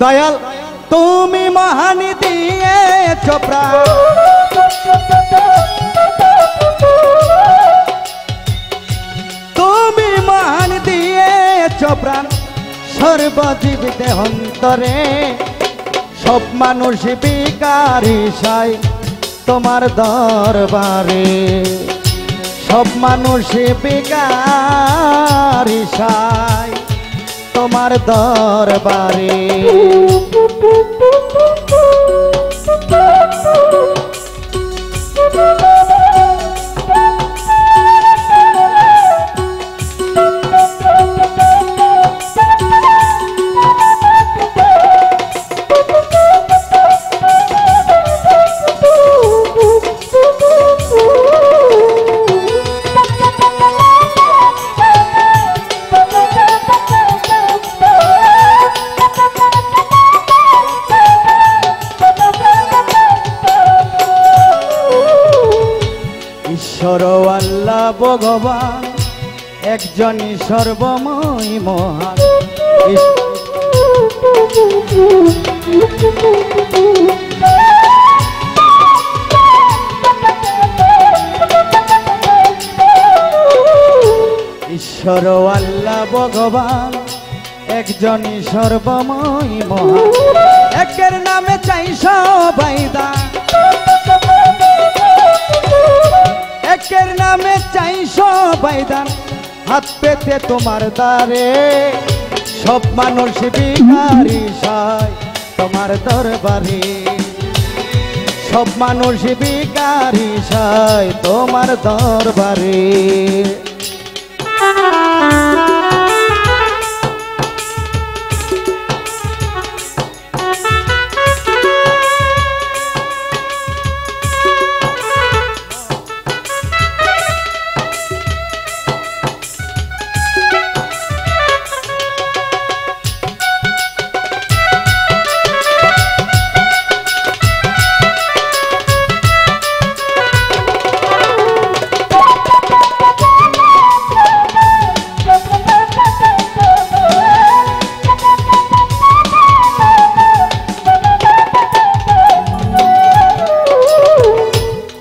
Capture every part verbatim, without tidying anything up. दयाल तुमी महान दिएछो प्राण, तुमी महान दिएछो प्राण सर्वजीव देहान्तरे सब मानुष बिकारी साई तोमार दरबारे, सब मानुष बिकारी साई तोमार दरबारे। भगवान एक जनी सर्वमय महान, ईश्वर अल्लाह भगवान एक जनी सर्वमय महान, एकर नामे चाई सबाई दान, एकर नामे चाई सबाई दान हाथ पेते तोमार दारे सब मानुष बिकारी साई तोमार दरबारे, सब मानुष बिकारी साई तोमार दरबारे।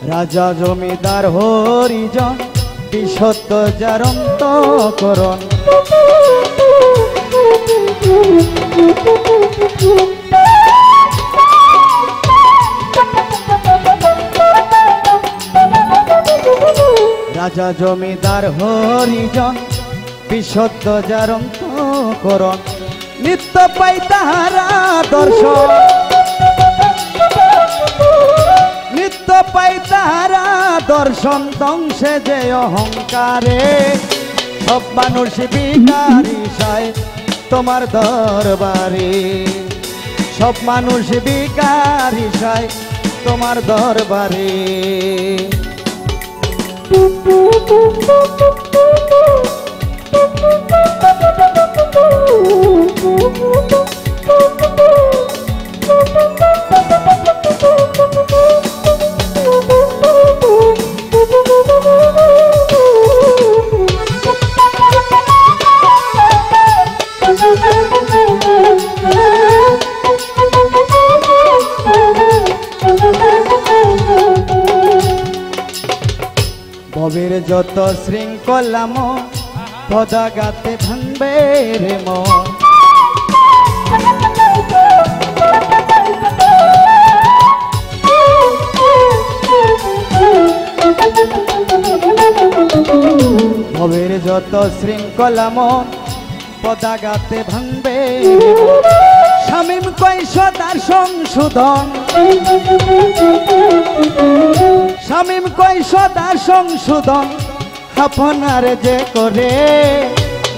राजा जमीदार हरिजन विशुद्ध जार अंतकरण, राजा जमीदार हरिजन विशुद्ध जार अंतकरण नित्य पाई ताहारा दर्शन, पाई तारा दर्शन ध्वंसे जे अहंकारे सब मानुष बिकारी साई तोमार दरबारे, सब मानुष बिकारी साई तोमार दरबारे। भवेर जत श्रृंखला मन पदा गाते भांगे रे मन, भवेर जत श्रृंखला मन पदा गाते भांगे शामिम कई सदार संशोधन, शामिम कई सदा संशोधन अपनारे जे करे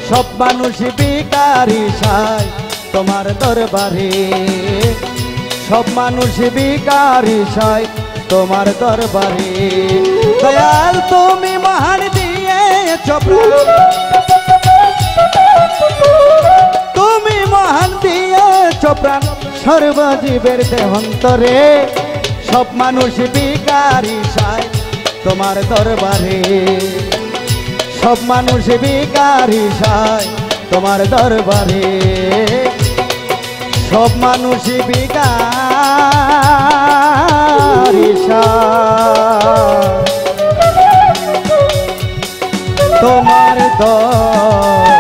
सब मानुष बिकारी साई तोमार दरबारे, सब मानुष बिकारी साई तोमार दरबारे। दयाल तुमी महान दिएछो प्राण, तुमी महान दिएछो प्राण सर्वजीवेर देहान्तरे सब मानुष बिकारी साई तोमार दरबारे, सब मानुष बिकारी साई तोमार दरबारे। सब मानुषी बिगारी तुम्हारे तो